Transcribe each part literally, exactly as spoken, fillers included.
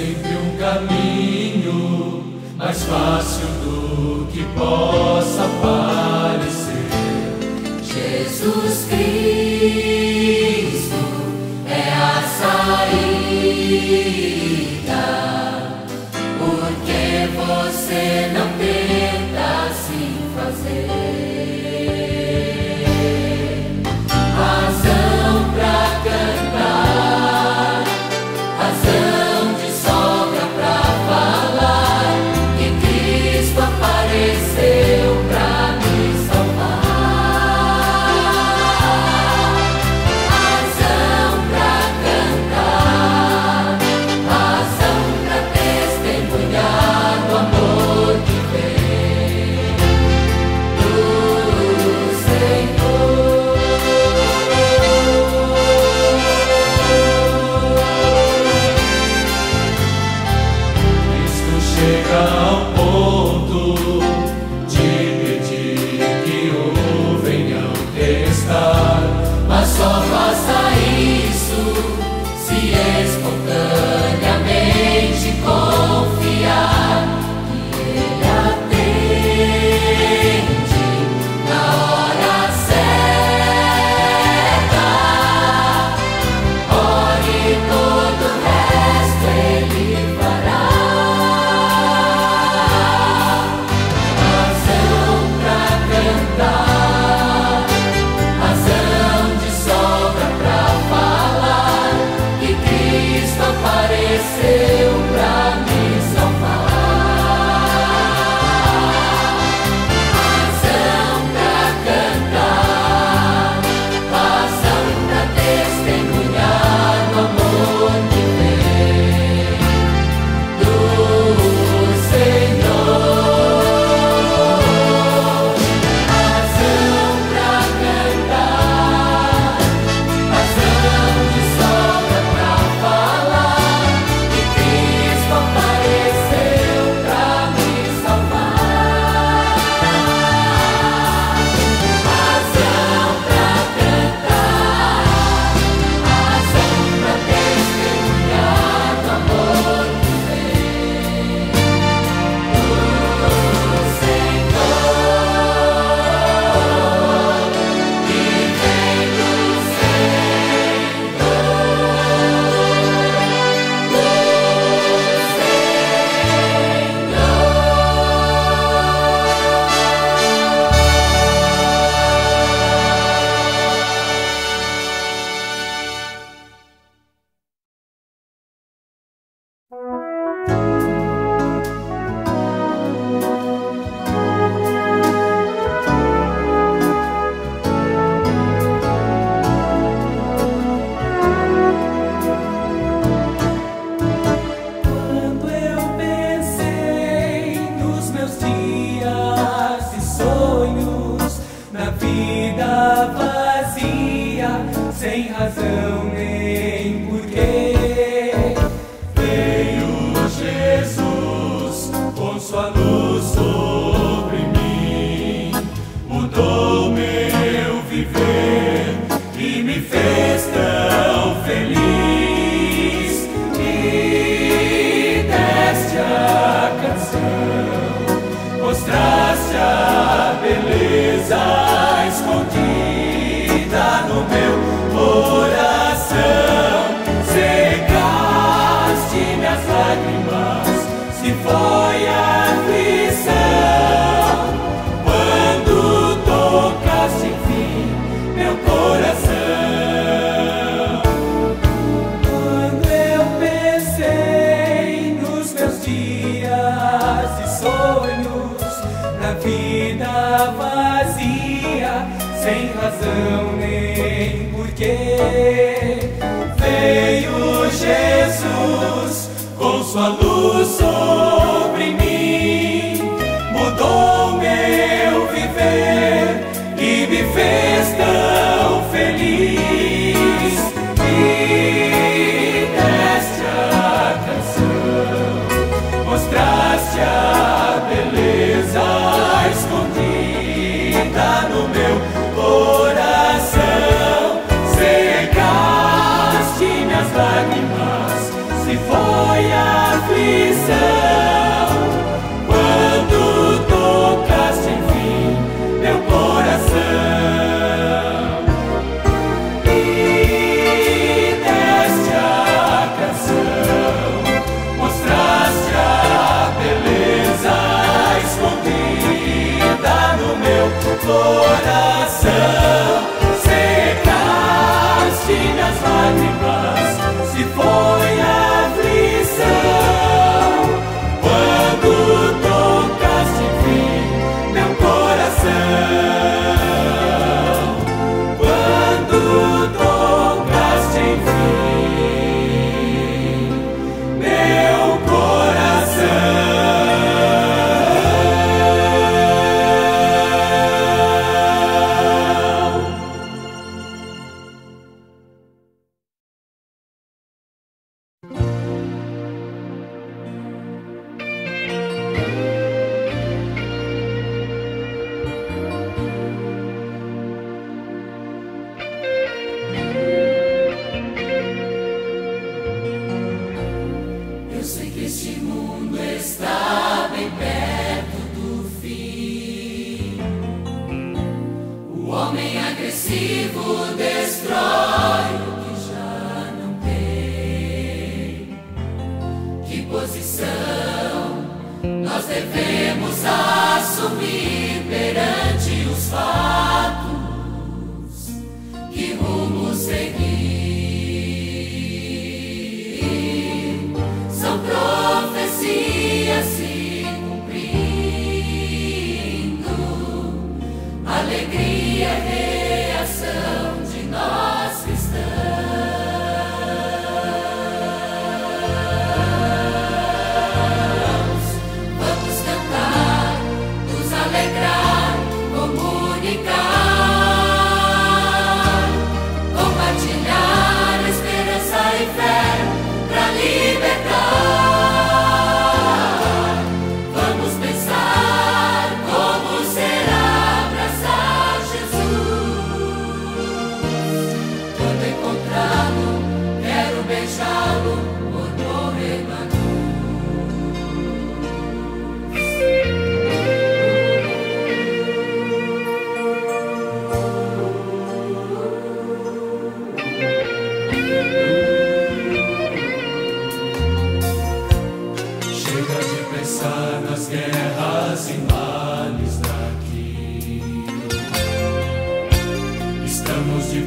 sempre um caminho mais fácil do que possa parecer. Jesus Cristo é a saída. Por que você não tenta se fazer? Razão pra cantar, razão de sobra pra falar que Cristo apareceu pra me salvar. Razão pra cantar, razão pra testemunhar do amor de Deus, do Senhor. Cristo chega ao ponto de pedir que o venham testar, mas só faça isso se espontaneamente confiar que Ele atende na hora certa. Ore, todo o resto Ele fará. Razão pra cantar, razão de sobra pra falar que Cristo apareceu pra me salvar. Razão pra cantar, razão pra testemunhar do amor de Deus, do Senhor. Razão pra cantar, razão de sobra pra falar que Cristo apareceu pra me salvar. Razão pra cantar, razão pra testemunhar do amor de Deus, do Senhor, que vem do Senhor, do Senhor. Quando eu pensei nos meus dias e sonhos, na vida vazia, sem razão nem porquê, veio Jesus com sua luz sobre mim, mudou meu viver e me fez tão feliz. Me deste a canção, mostraste a beleza escondida no meu coração, secaste minhas lágrimas, se foi a aflição. Quando tocaste enfim meu coração, quando eu pensei nos meus dias e sonhos, na vida vazia, sem razão nem porquê, veio Jesus com sua luz sobre mim, mudou meu viver e me fez tão feliz. Me deste a canção, mostraste a beleza escondida no meu coração, secaste minhas lágrimas, se foi a coração, secaste minhas lágrimas, se foi aflição. Quando tocaste em fim meu coração, quando tocaste em fim meu coração.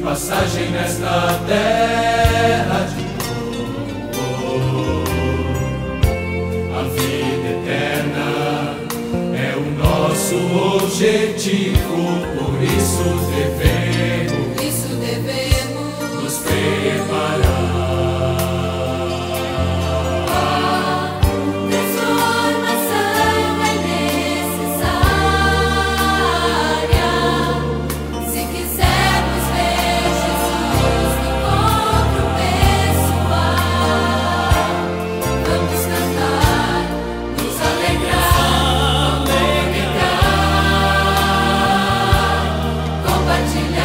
Passagem nesta terra de novo, a vida eterna é o nosso objetivo, por isso devemos, isso devemos nos preparar. Transformação é necessária, se quiser. Compartilhar.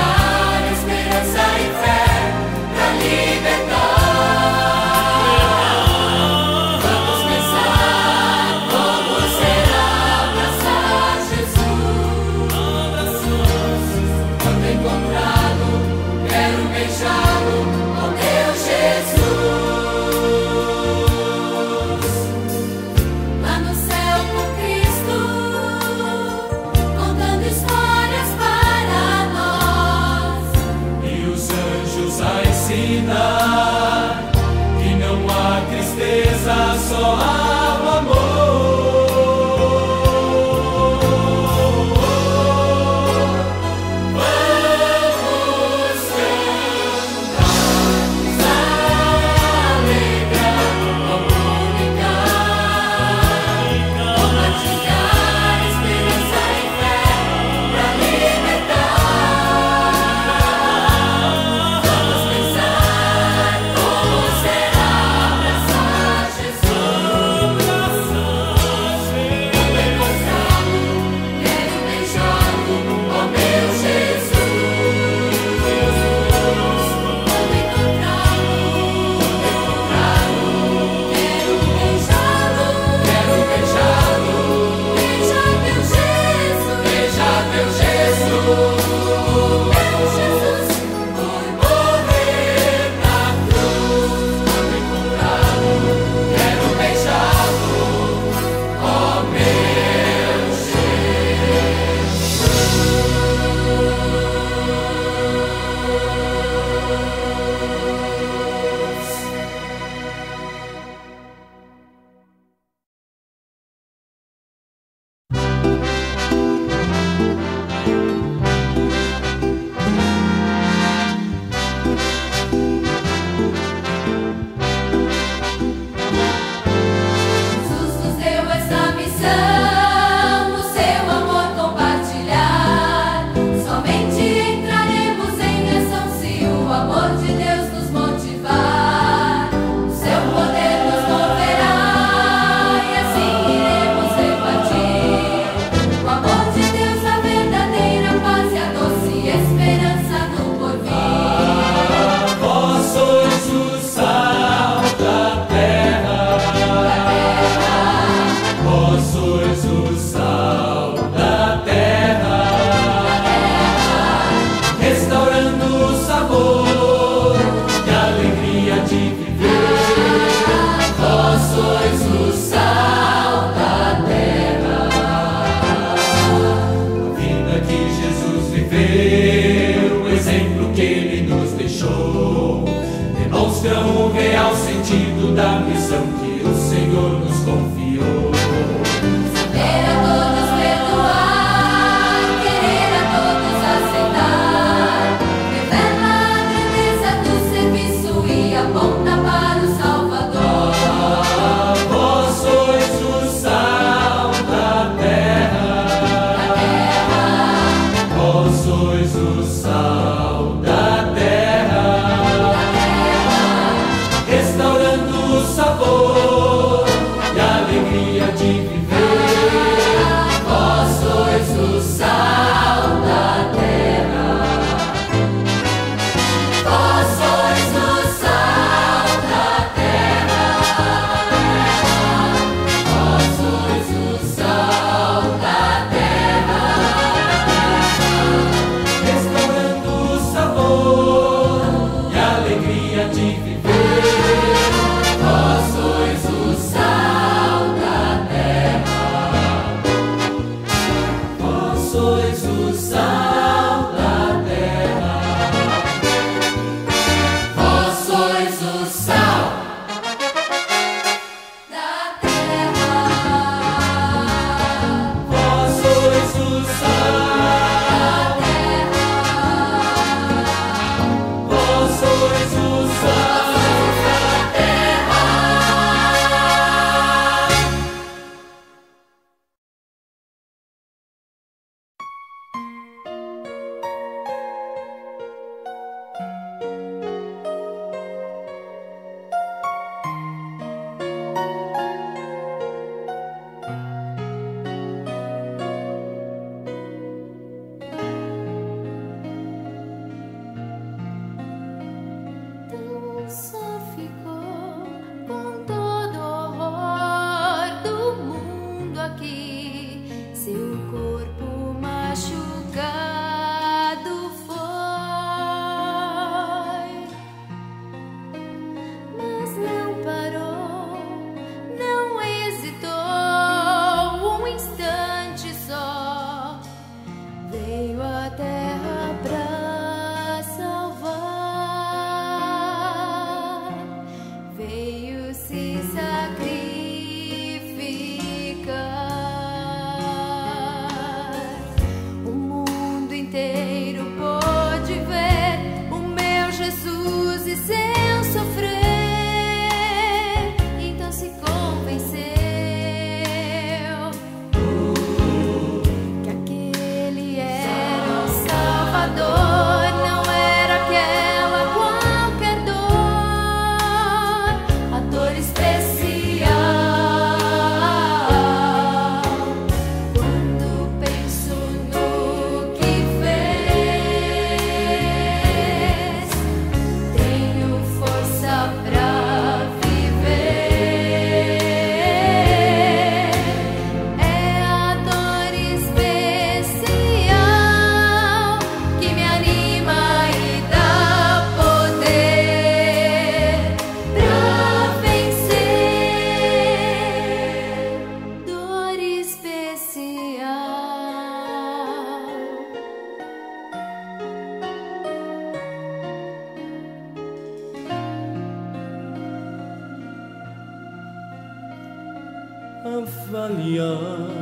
avaliar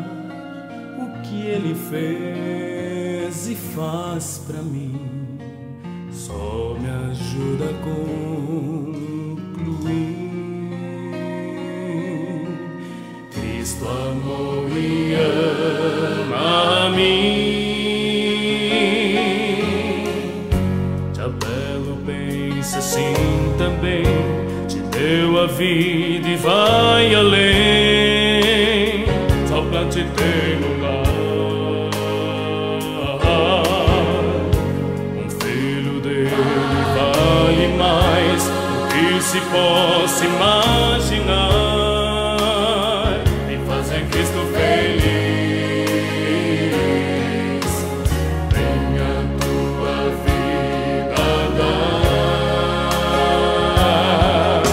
o que ele fez e faz pra mim. Só me ajuda a concluir. Cristo amou e ama a mim. Diabelo pensa assim também, te deu a vida e vai além, só pra te ter lugar. Se possa imaginar em fazer Cristo feliz, vem a tua vida dar.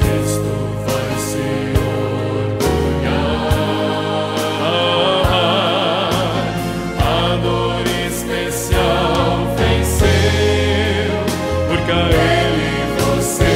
Cristo vai se orgulhar, a dor especial venceu, porque a ele você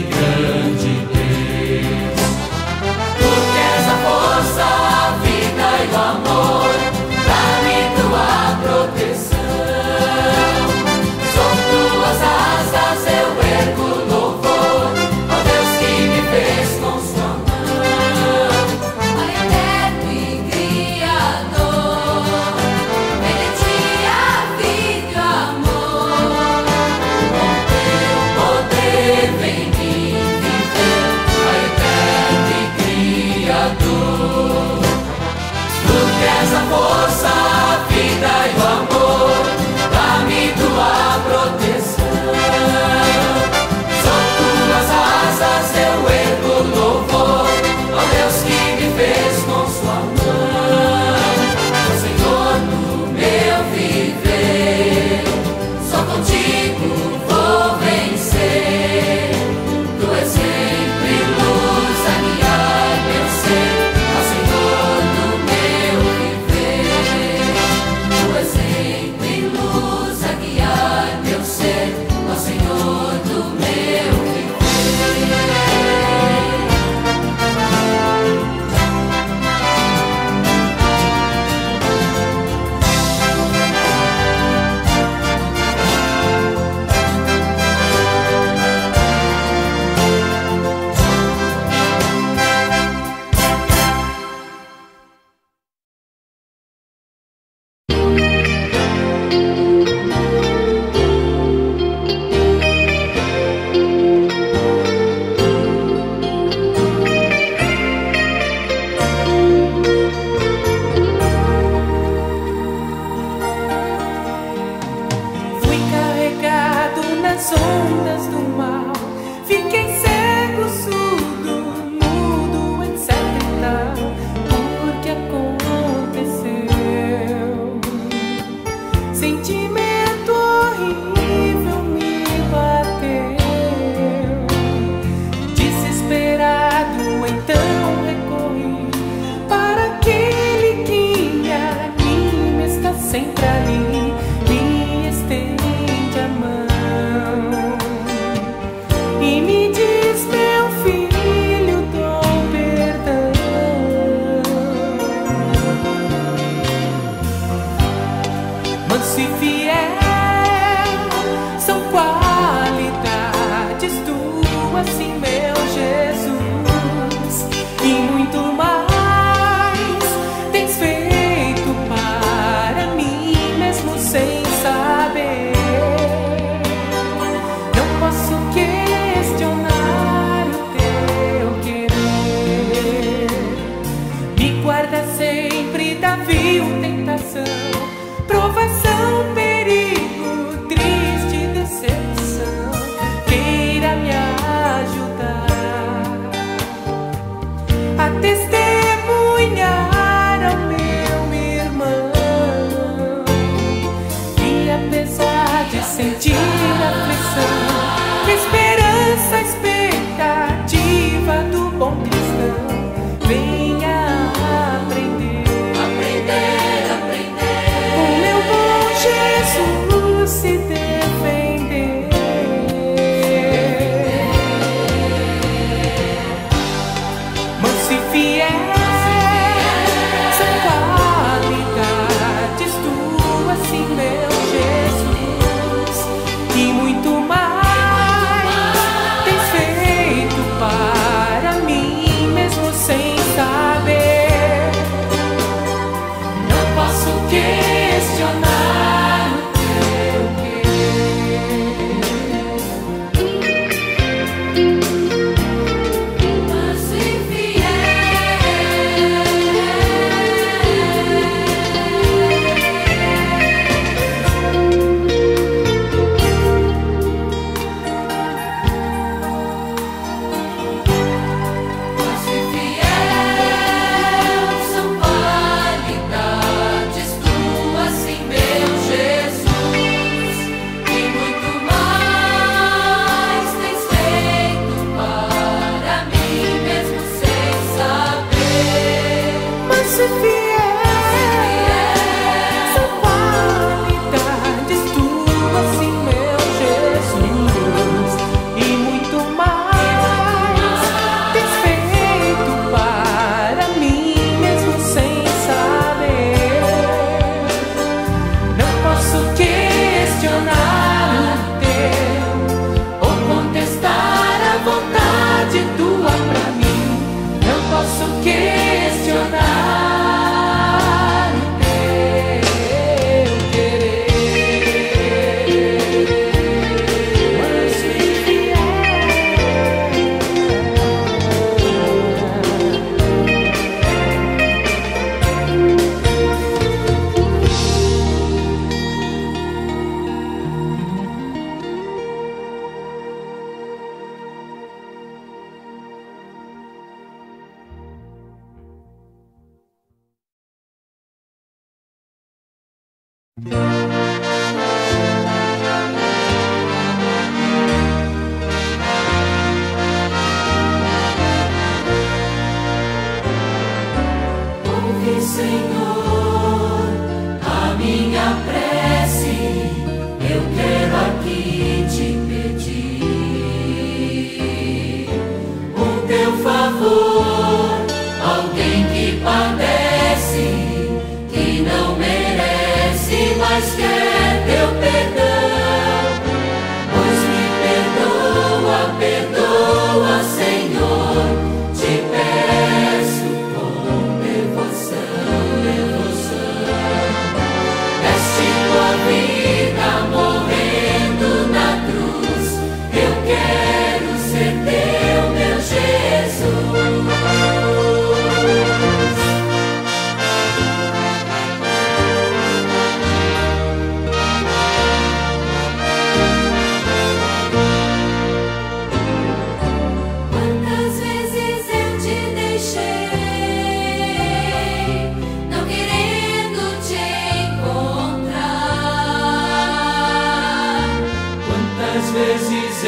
grande Deus. sempre ali, me estende a mão e me diz, meu filho, dou perdão. Manso e fiel são qualidades tuas, sim, meu Jesus, e muito mais tens feito sem saber. Não posso questionar o teu querer. Me guarda sempre da vil tentação, provação, perigo, triste decepção. Queira me ajudar a testemunhar de sentir aflição, esperança, expectativa do bom cristão. Venha aprender, aprender, aprender o meu bom Jesus se defender. Manso e fiel são qualidades tuas, assim, meu Jesus, e muito mais tens feito para mim, mesmo sem saber. Não posso questionar o teu querer. Manso e fiel. Ouve, Senhor, a minha prece, eu quero aqui te pedir o teu favor, alguém que padece, que não merece, mas quer teu perdão. Pois me perdoa, perdoa, Senhor, te peço com devoção, devoção. Deste tua vida morrendo na cruz, eu quero ser teu, meu Jesus.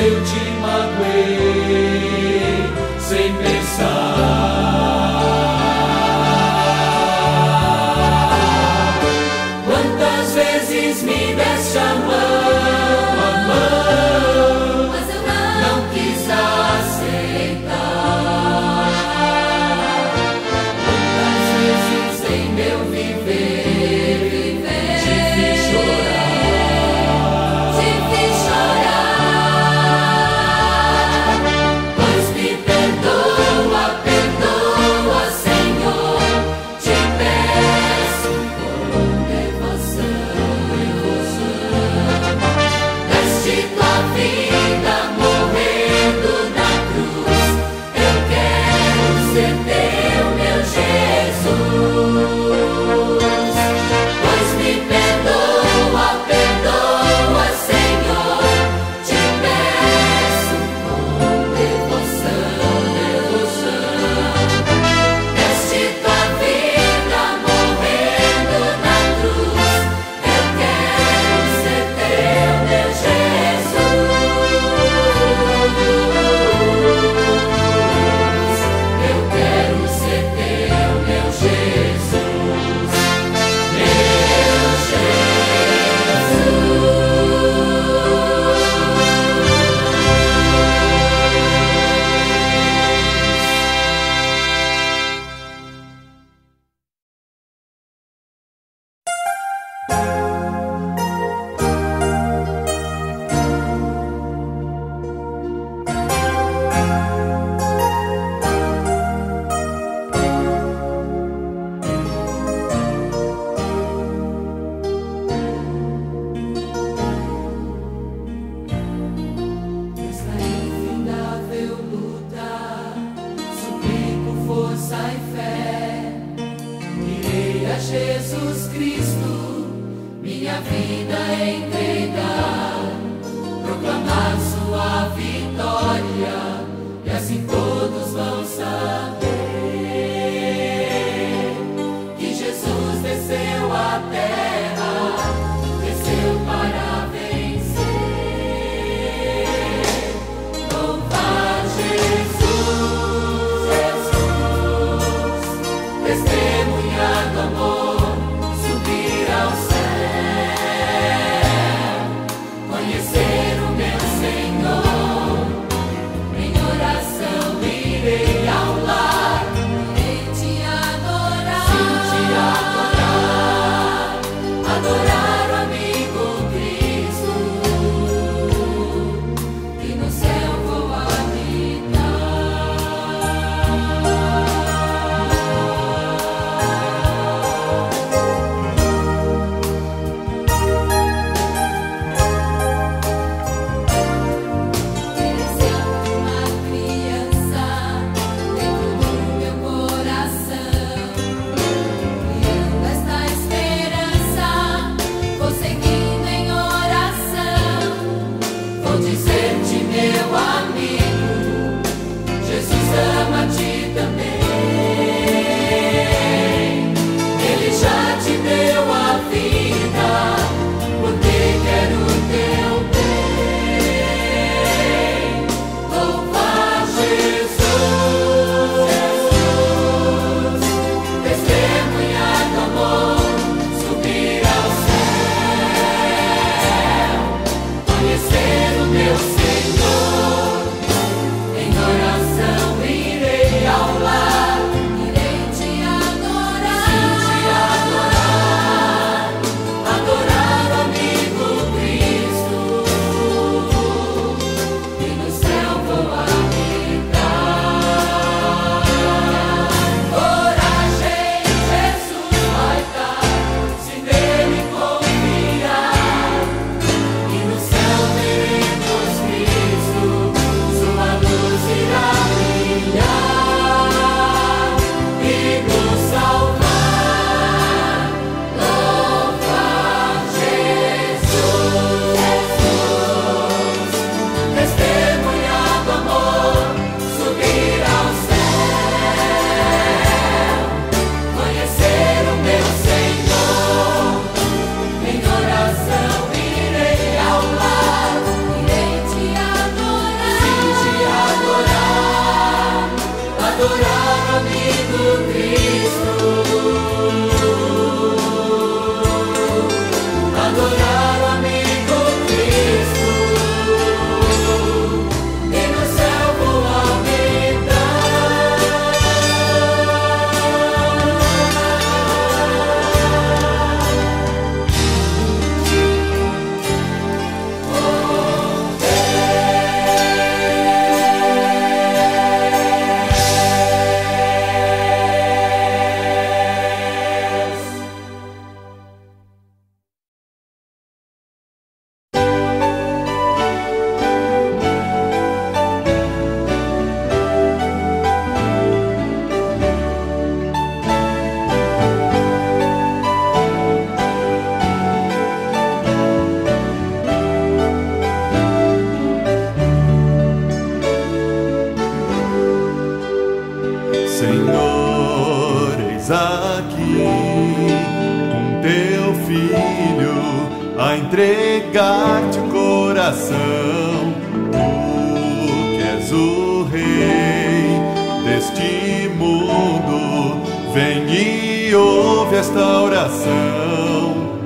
Eu te magoei sem pensar. Quantas vezes me deste a mão, a mão, mas eu não, não quis aceitar. Quantas vezes em meu viver, viver te fiz chorar, te fiz chorar. Pois me perdoa, perdoa, Senhor, te peço com devoção. Deste tua vida morrendo na cruz, eu quero ser teu, meu Jesus. Pois me perdoa, perdoa, Senhor, te peço com devoção. Deste tua vida morrendo na cruz, eu quero ser teu, meu Jesus. Eu quero ser teu, meu Jesus, meu Jesus. Esta infindável luta, suplico força e fé. Irei a Jesus Cristo, minha vida entregar, proclamar sua vitória, e assim todos vão saber que Jesus desceu à terra, desceu para vencer. Louvar Jesus, Jesus, testemunha do amor, subir ao céu, conhecer o meu Senhor, filho a entregar-te o coração. Tu que és o rei deste mundo, vem e ouve esta oração.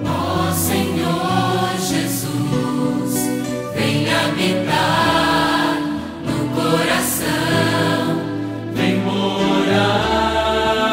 Ó Senhor Jesus, vem habitar no coração, vem morar. Morar,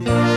Música.